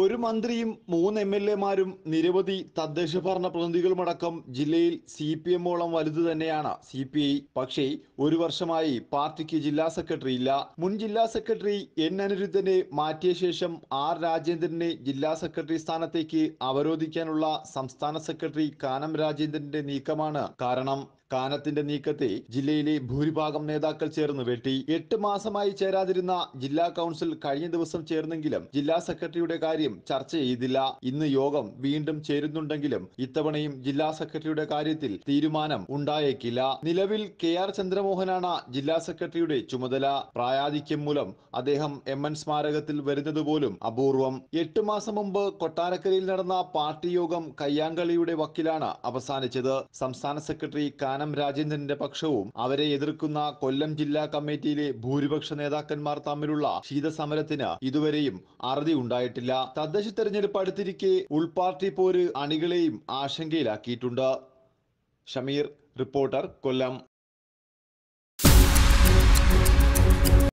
ഒരു മന്ത്രിയും 3 എം.എൽ.എമാരും നിരവധി തദ്ദേശ ഭരണ പ്രതിനിധികളുമടക്കം ജില്ലയിൽ CPM-ഓളം വലുത് തന്നെയാണ് CPI. പക്ഷേ ഒരു വർഷമായി പാർട്ടിക്ക് ജില്ലാ സെക്രട്ടറി ഇല്ല. മുൻ ജില്ലാ സെക്രട്ടറി എൻ അനിരുദ്ധനെ മാറ്റിയ ശേഷം ആർ രാജേന്ദ്രനെ ജില്ലാ സെക്രട്ടറി സ്ഥാനത്തേക്ക് അവരോധിക്കാനുള്ള സംസ്ഥാന സെക്രട്ടറി കാനം രാജേന്ദ്രന്റെ നീക്കമാണ് കാരണം. കാനത്തിന്റെ നീക്കത്തെ ജില്ലയിലെ ഭൂരിഭാഗം നേതാക്കൾ ചേർന്ന് വെട്ടി. 8 മാസമായി ചേരാതിരുന്ന ജില്ലാ കൗൺസിൽ കഴിഞ്ഞ ദിവസം ചേർന്നെങ്കിലും ജില്ലാ സെക്രട്ടറിയുടെ കാര്യം ചർച്ച ചെയ്തില്ല. ഇന്ന് യോഗം വീണ്ടും ചേരുന്നുണ്ടെങ്കിലും ഇത്തവണയും ജില്ലാ സെക്രട്ടറിയുടെ കാര്യത്തിൽ തീരുമാനം ഉണ്ടായേക്കില്ല. നിലവിൽ KR ചന്ദ്രമോഹനാണ് ജില്ലാ സെക്രട്ടറിയുടെ ചുമതല. പ്രായാധിക്യം മൂലം അദ്ദേഹം MN സ്മാരകത്തിൽ വരുന്നത് പോലും അപൂർവം. 8 മാസം മുമ്പ് കൊട്ടാരക്കരയിൽ നടന്ന പാർട്ടി യോഗം കയ്യാങ്കളിയുടെ വക്കിലാണ് അവസാനിച്ചത്. സംസ്ഥാന സെക്രട്ടറി കാനം രാജേന്ദ്രന്റെ പക്ഷവും അവരെ എതിർക്കുന്ന കൊല്ലം ജില്ലാ കമ്മിറ്റിയിലെ ഭൂരിപക്ഷ നേതാക്കന്മാർ തമ്മിലുള്ള ശീതസമരത്തിന് ഇതുവരെയും അറുതി ഉണ്ടായിട്ടില്ല. തദ്ദേശ തെരഞ്ഞെടുപ്പ് അടുത്തിരിക്കെ ഉൾപാർട്ടി പോര് അണികളെയും ആശങ്കയിലാക്കിയിട്ടുണ്ട്. ഷമീർ, റിപ്പോർട്ടർ, കൊല്ലം.